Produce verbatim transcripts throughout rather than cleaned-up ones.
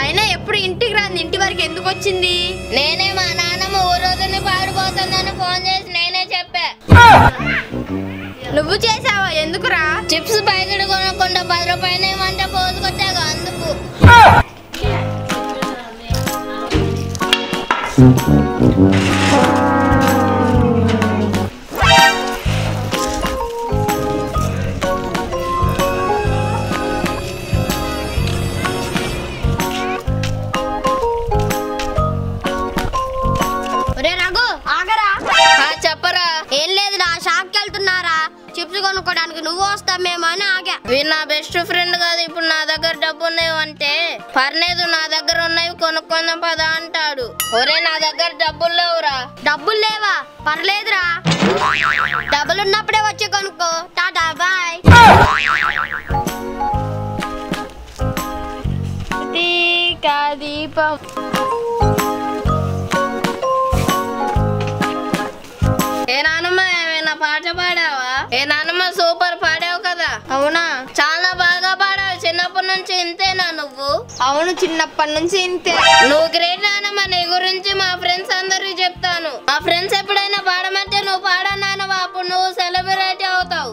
आयना एप्पुडु इंटिकि रांदि इंटि वरकु एंदुकु वच्चिंदी नेने मा नानम्म ओ रोजुने पाडिपोतुंदनि फोन चेसि नेने चेप्पा నువ్వు చేసావా ఎందుకురా చిప్స్ ప్యాకెట్ కొనకొండ పది రూపాయలు ఏమంట పోసుకొచ్చాగా అందుకు ఒరే రాఘు ఆగరా ఆ చెప్పరా ఏం లేదు నా షాప్ కి వెళ్తున్నారా चिप्स कोना बेस्ट फ्रेंड का डबुनावे पर्व ना दर पद अटा ना दर डबुरा डबुलवा पर्वेदरा डबुलडे वे कौ टाटा बाय दीपम పాట పాడావా ఏ నానమ్మ సూపర్ పాడావు కదా అవునా చాలా బాగా పాడావు చిన్నప్పటి నుంచి ఇంతేనా నువ్వు అవును చిన్నప్పటి నుంచి ఇంతే నువ్వు గ్రేట్ నానమ్మ నీ గురించి మా ఫ్రెండ్స్ అందరికీ చెప్తాను మా ఫ్రెండ్స్ ఎప్పుడైనా పాడమంటే నువ్వు పాడా నానమ్మ అప్పుడు నువ్వు సెలబ్రిటీ అవుతావు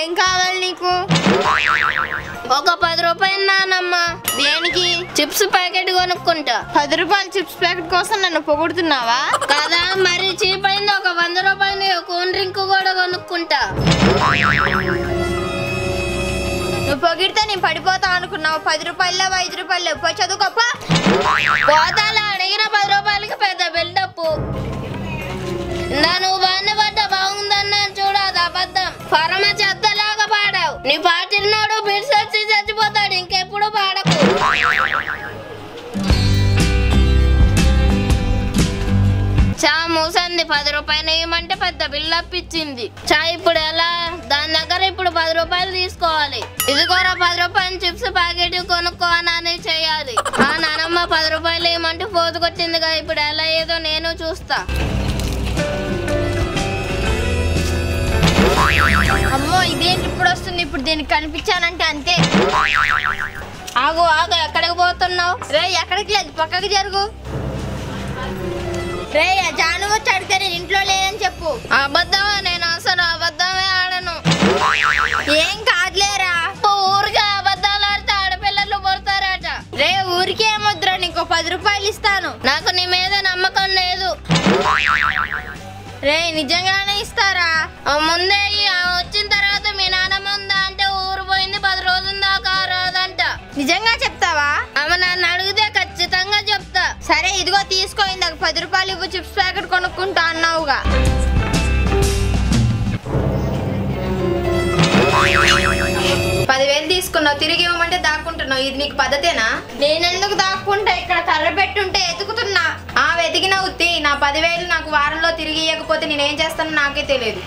ఏం కావాలి నీకు ఒక పది రూపాయలు నానమ్మ దేనికి చిప్స్ ప్యాకెట్ కొనుక్కుంటా పది రూపాయల చిప్స్ ప్యాకెట్ కోసం నన్ను పొగుడుతున్నావా కదా మరి చీప్ అయిన ఒక వంద రూపాయలు కూల్ డ్రింక్ కూడా కొనుక్కుంటా నువ్వు పొగిడితే నేను పడిపోతా అనుకున్నావు పది రూపాయలు ఐదు రూపాయలు పోచదుకోపా పోతాల అడిగిన పది రూపాయలకి పెద్ద బిల్డప్ నన్ను బానే పడ్డా బాగుందన్నాను చూడు అది అబద్ధం పరమ చెత్తలాగా పాడావు నీ పాటినోడు బిల్స్ వచ్చి చచ్చిపోతాడు ఇంకెప్పుడు పాడకు చా మూసంది పది రూపాయలు ఏమంటే పెద్ద బిల్లు అప్పించింది చా ఇప్పుడు ఎలా దాని దగ్గర ఇప్పుడు పది రూపాయలు తీసుకోవాలి ఇదిగోరా పది రూపాయలు చిప్స్ ప్యాకెట్ కొనుక్కోవాలని చేయాలి ఆ నానమ్మ పది రూపాయలు ఏమంటే పోతుకొచ్చిందిగా ఇప్పుడు ఎలా ఏదో నేను చూస్తా అమ్మో ఇదేంటి ఇప్పుడు వస్తుంది ఇప్పుడు దీనికి కనిపించానంటే అంతే ఆగు ఆగు ఎక్కడికి పోతున్నావు రే ఎక్కడికి లేదు పక్కకి జరుగు రే జాను వచ్చి అడిగితే నేను ఇంట్లో లేనని చెప్పు అబద్ధమా నేను అసలు అబద్ధమే ఆడను ఏం కాదులేరా ఊరికే అబద్ధాలు ఆడితే ఆడపిల్లలు పడతారట రే ఊరికే ఏమొద్దురా నీకు పది రూపాయలు ఇస్తాను నాకు నీ మీద నమ్మకం లేదు రే నిజంగానే ఇస్తారా ముందే వచ్చిన తర్వాత మీ నాన్నమ్మ ఉందా అంటే ఊరు పోయింది పది రోజుల దాకా రాదంట నిజంగా చెప్తావా అమ్మ నన్ను అడిగితే ఖచ్చితంగా చెప్తా సరే ఇదిగో తీసుకో ఇందాక పది రూపాయలు ఇవ్వు చిప్స్ ప్యాకెట్ కొనుక్కుంటా అన్నావుగా పదివేలు తీసుకున్నావు తిరిగి ఇవ్వమంటే దాక్కుంటున్నావు ఇది నీకు పద్ధతేనా నేనెందుకు దాక్కుంటా ఇక్కడ కర్ర పెట్టుంటే ఎతుకుతున్నా ఆ వెతికిన ఉత్తి నా పదివేలు నాకు వారంలో తిరిగి ఇవ్వకపోతే నేనేం చేస్తానో నాకే తెలియదు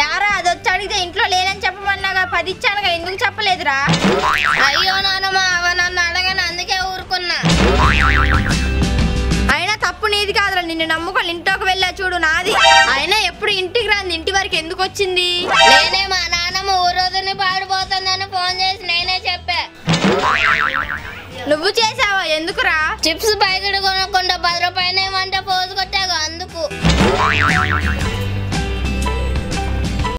యారా అది వచ్చి అడిగితే ఇంట్లో లేదని చెప్పమన్నాగా పది ఇచ్చానుగా ఎందుకు చెప్పలేదురా అయ్యో నానమ్మ అవ నన్ను అడగని అందుకే ఊరుకున్నా అయినా తప్పు నీది కాదురా నిన్ను నమ్ముకొని ఇంట్లోకి వెళ్ళా చూడు నాది అయినా ఎప్పుడు ఇంటికి రాంది ఇంటి వరకు ఎందుకు వచ్చింది నేనే మా నానమ్మ ఓ రోజునే పాడిపోతుందని ఫోన్ చేసి నేనే చెప్పా నువ్వు చేసావా ఎందుకురా చిప్స్ ప్యాకెట్ కొనకుండా పది రూపాయలు ఏమంటే పోసుకొచ్చాగా అందుకు